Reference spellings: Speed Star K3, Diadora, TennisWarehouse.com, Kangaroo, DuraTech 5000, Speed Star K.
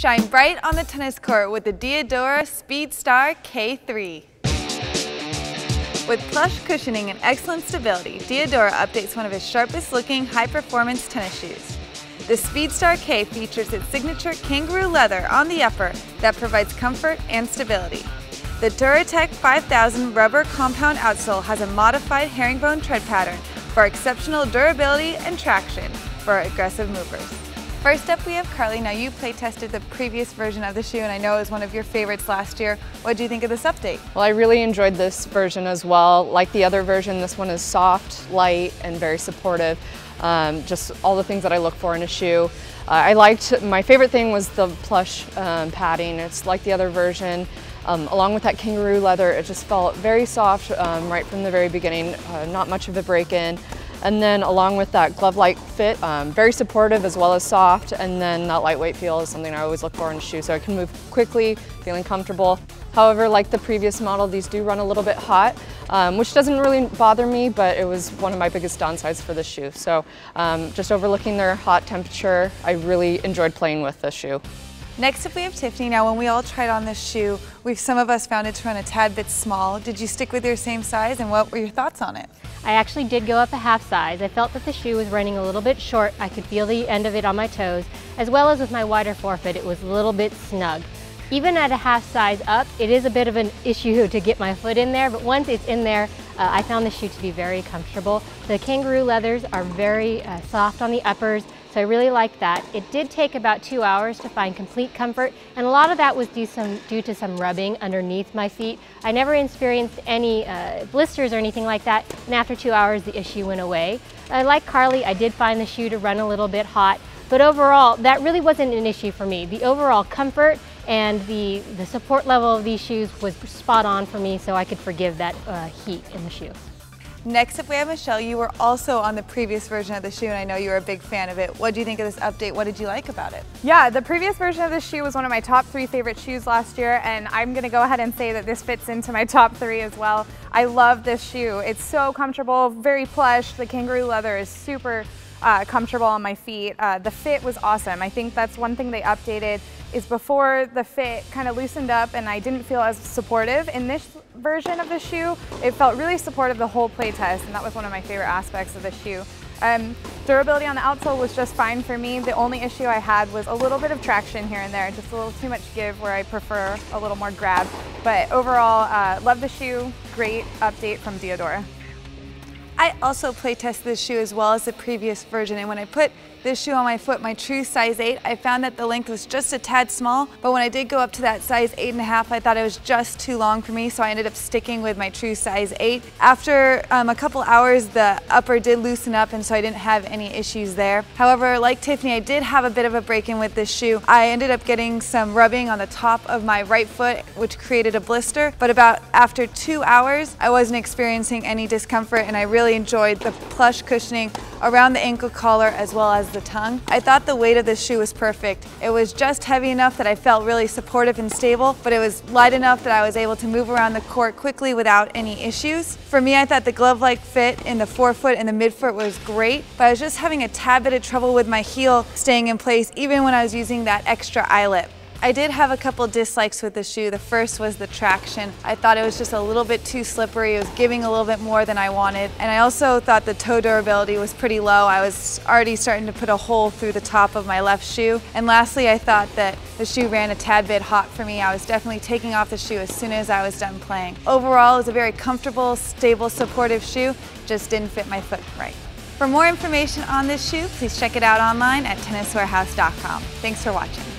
Shine bright on the tennis court with the Diadora Speed Star K3. With plush cushioning and excellent stability, Diadora updates one of his sharpest looking high-performance tennis shoes. The Speed Star K features its signature kangaroo leather on the upper that provides comfort and stability. The DuraTech 5000 rubber compound outsole has a modified herringbone tread pattern for exceptional durability and traction for aggressive movers. First up, we have Carly. Now, you play tested the previous version of the shoe, and I know it was one of your favorites last year. What do you think of this update? Well, I really enjoyed this version as well. Like the other version, this one is soft, light, and very supportive. Just all the things that I look for in a shoe. My favorite thing was the plush padding. It's like the other version. Along with that kangaroo leather, it just felt very soft right from the very beginning, not much of a break-in. And then along with that glove-like fit, very supportive as well as soft, and then that lightweight feel is something I always look for in a shoe, so I can move quickly, feeling comfortable. However, like the previous model, these do run a little bit hot, which doesn't really bother me, but it was one of my biggest downsides for this shoe. So just overlooking their hot temperature, I really enjoyed playing with this shoe. Next up, we have Tiffany. Now, when we all tried on this shoe, some of us found it to run a tad bit small. Did you stick with your same size, and what were your thoughts on it? I actually did go up a half size. I felt that the shoe was running a little bit short. I could feel the end of it on my toes, as well as with my wider forefoot, it was a little bit snug. Even at a half size up, it is a bit of an issue to get my foot in there, but once it's in there, I found the shoe to be very comfortable. The kangaroo leathers are very soft on the uppers, so I really liked that. It did take about 2 hours to find complete comfort, and a lot of that was due to some rubbing underneath my feet. I never experienced any blisters or anything like that, and after 2 hours, the issue went away. Like Carly, I did find the shoe to run a little bit hot, but overall, that really wasn't an issue for me. The overall comfort and the support level of these shoes was spot on for me, so I could forgive that heat in the shoe. Next up, we have Michelle. You were also on the previous version of the shoe, and I know you were a big fan of it. What do you think of this update? What did you like about it? Yeah, the previous version of the shoe was one of my top 3 favorite shoes last year, and I'm going to go ahead and say that this fits into my top 3 as well. I love this shoe. It's so comfortable, very plush. The kangaroo leather is super comfortable on my feet. The fit was awesome. I think that's one thing they updated is before the fit kind of loosened up and I didn't feel as supportive. In this version of the shoe, it felt really supportive the whole play test, and that was one of my favorite aspects of the shoe. Durability on the outsole was just fine for me. The only issue I had was a little bit of traction here and there, just a little too much give where I prefer a little more grab. But overall, love the shoe. Great update from Diadora. I also play tested this shoe as well as the previous version, and when I put this shoe on my foot, my true size 8, I found that the length was just a tad small, but when I did go up to that size 8.5, I thought it was just too long for me, so I ended up sticking with my true size 8. After a couple hours, the upper did loosen up, and so I didn't have any issues there. However, like Tiffany, I did have a bit of a break-in with this shoe. I ended up getting some rubbing on the top of my right foot, which created a blister, but about after 2 hours, I wasn't experiencing any discomfort, and I really enjoyed the plush cushioning around the ankle collar as well as the tongue. I thought the weight of this shoe was perfect. It was just heavy enough that I felt really supportive and stable, but it was light enough that I was able to move around the court quickly without any issues. For me, I thought the glove-like fit in the forefoot and the midfoot was great, but I was just having a tad bit of trouble with my heel staying in place even when I was using that extra eyelet. I did have a couple dislikes with the shoe. The first was the traction. I thought it was just a little bit too slippery. It was giving a little bit more than I wanted. And I also thought the toe durability was pretty low. I was already starting to put a hole through the top of my left shoe. And lastly, I thought that the shoe ran a tad bit hot for me. I was definitely taking off the shoe as soon as I was done playing. Overall, it was a very comfortable, stable, supportive shoe. Just didn't fit my foot right. For more information on this shoe, please check it out online at TennisWarehouse.com. Thanks for watching.